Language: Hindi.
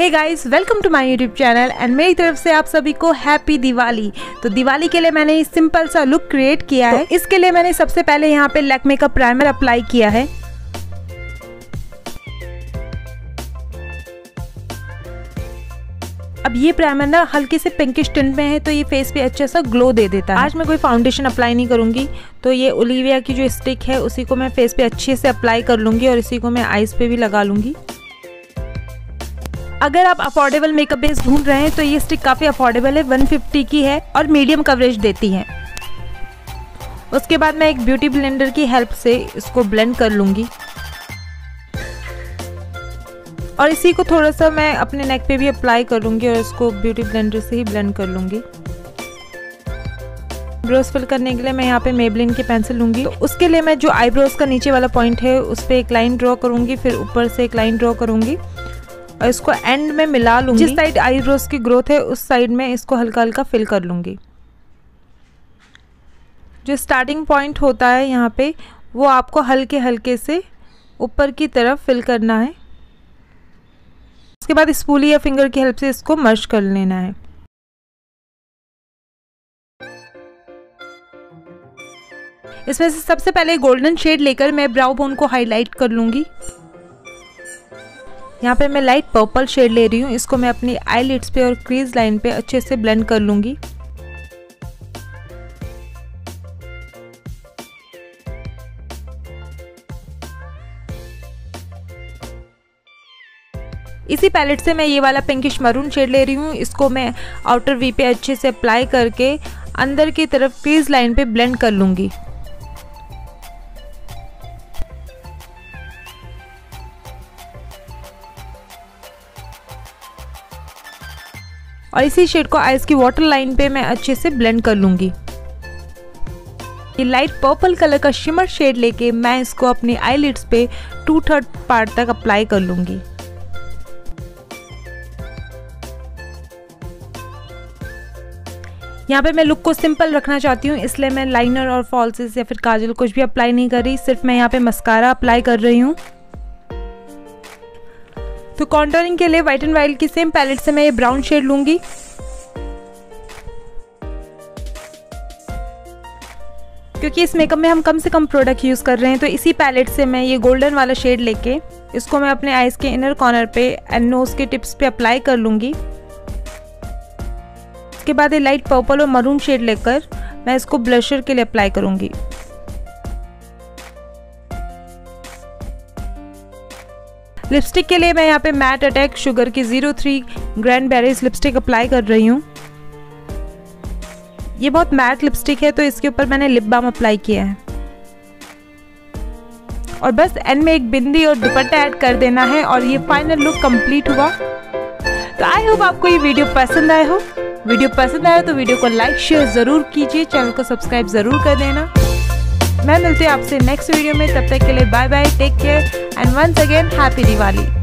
Hey guys, welcome to my YouTube channel and मेरी तरफ से आप सभी को हैप्पी दिवाली। तो दिवाली के लिए मैंने सिंपल सा लुक क्रिएट किया है। इसके लिए मैंने सबसे पहले यहाँ पे लैक्मे का प्राइमर अप्लाई किया है। अब ये प्राइमर ना हल्के से पिंकिश टिंट में है, तो ये फेस पे अच्छा सा ग्लो दे देता है। आज मैं कोई फाउंडेशन अप्लाई नहीं करूँगी, तो ये ओलिविया की जो स्टिक है उसी को मैं फेस पे अच्छे से अप्लाई कर लूँगी और इसी को मैं आईज पे भी लगा लूँगी। अगर आप अफोर्डेबल मेकअप बेस ढूंढ रहे हैं तो ये स्टिक काफ़ी अफोर्डेबल है, 150 की है और मीडियम कवरेज देती है। उसके बाद मैं एक ब्यूटी ब्लेंडर की हेल्प से इसको ब्लेंड कर लूँगी और इसी को थोड़ा सा मैं अपने नेक पे भी अप्लाई कर लूँगी और इसको ब्यूटी ब्लेंडर से ही ब्लेंड कर लूँगी। आईब्रोज फिल करने के लिए मैं यहाँ पे मेबलिन की पेंसिल लूँगी। तो उसके लिए मैं जो आईब्रोज का नीचे वाला पॉइंट है उस पर एक लाइन ड्रॉ करूँगी, फिर ऊपर से एक लाइन ड्रॉ करूँगी और इसको एंड में मिला लूँगी। जिस साइड आईब्रोज की ग्रोथ है उस साइड में इसको हल्का हल्का फिल कर लूँगी। जो स्टार्टिंग पॉइंट होता है यहाँ पे, वो आपको हल्के हल्के से ऊपर की तरफ फिल करना है। उसके बाद स्पूली या फिंगर की हेल्प से इसको मर्ज कर लेना है। इसमें से सबसे पहले गोल्डन शेड लेकर मैं ब्राउ बोन को हाईलाइट कर लूँगी। यहाँ पे मैं लाइट पर्पल शेड ले रही हूँ, इसको मैं अपनी आईलिड्स पे और क्रीज लाइन पे अच्छे से ब्लेंड कर लूँगी। इसी पैलेट से मैं ये वाला पिंकिश मरून शेड ले रही हूँ, इसको मैं आउटर वी पे अच्छे से अप्लाई करके अंदर की तरफ क्रीज लाइन पे ब्लेंड कर लूँगी। और इसी शेड को आईज की वाटर लाइन पे मैं अच्छे से ब्लेंड कर लूँगी। ये लाइट पर्पल कलर का शिमर शेड लेके मैं इसको अपने आईलिड्स पे 2/3 पार्ट तक अप्लाई कर लूँगी। यहाँ पे मैं लुक को सिंपल रखना चाहती हूँ, इसलिए मैं लाइनर और फॉल्सेस या फिर काजल कुछ भी अप्लाई नहीं कर रही, सिर्फ मैं यहाँ पे मस्कारा अप्लाई कर रही हूँ। तो कॉन्टूरिंग के लिए व्हाइट एंड वाइल्ड की सेम पैलेट से मैं ये ब्राउन शेड लूँगी। क्योंकि इस मेकअप में हम कम से कम प्रोडक्ट यूज़ कर रहे हैं, तो इसी पैलेट से मैं ये गोल्डन वाला शेड लेके इसको मैं अपने आईज के इनर कॉर्नर पे एंड नोज़ के टिप्स पे अप्लाई कर लूँगी। इसके बाद ये लाइट पर्पल और मरून शेड लेकर मैं इसको ब्लशर के लिए अप्लाई करूँगी। लिपस्टिक के लिए मैं यहाँ पे मैट अटैक शुगर की 03 ग्रैनबेरीज लिपस्टिक अप्लाई कर रही हूँ। ये बहुत मैट लिपस्टिक है, तो इसके ऊपर मैंने लिप बाम अप्लाई किया है और बस एंड में एक बिंदी और दुपट्टा ऐड कर देना है और ये फाइनल लुक कंप्लीट हुआ। तो आई होप आपको ये वीडियो पसंद आया हो। वीडियो पसंद आया तो वीडियो को लाइक शेयर ज़रूर कीजिए, चैनल को सब्सक्राइब ज़रूर कर देना। मैं मिलती हूँ आपसे नेक्स्ट वीडियो में, तब तक के लिए bye bye, take care and once again happy Diwali.